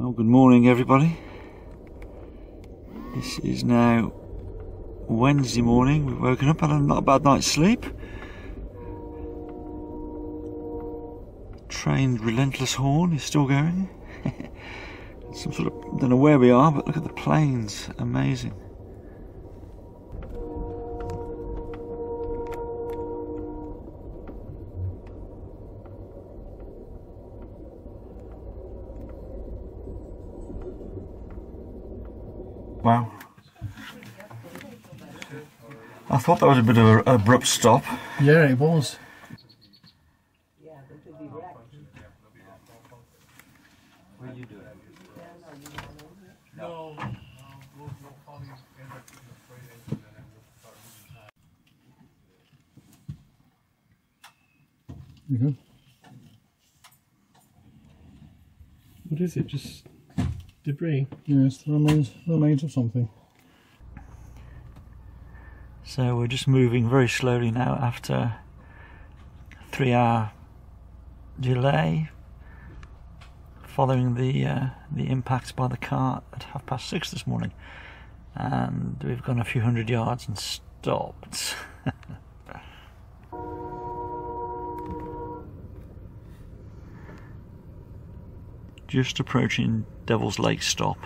Well, good morning everybody. This is now Wednesday morning. We've woken up and had not a bad night's sleep. Train's relentless horn is still going. Some sort of, don't know where we are, but look at the plains, amazing. Wow. I thought that was a bit of an abrupt stop. Yeah, it was. Mm-hmm. What is it? Just debris? Yes, the remains of something. So we're just moving very slowly now after a 3-hour delay following the impact by the car at 6:30 this morning, and we've gone a few hundred yards and stopped. Just approaching Devil's Lake stop,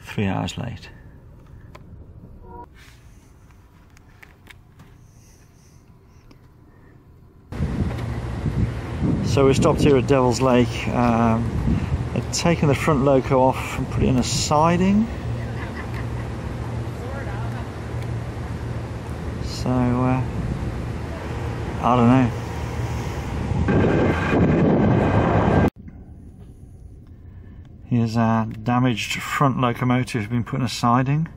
3 hours late. So we stopped here at Devil's Lake. I'd taken the front loco off and put it in a siding. So, I don't know. Here's our damaged front locomotive, been put in a siding.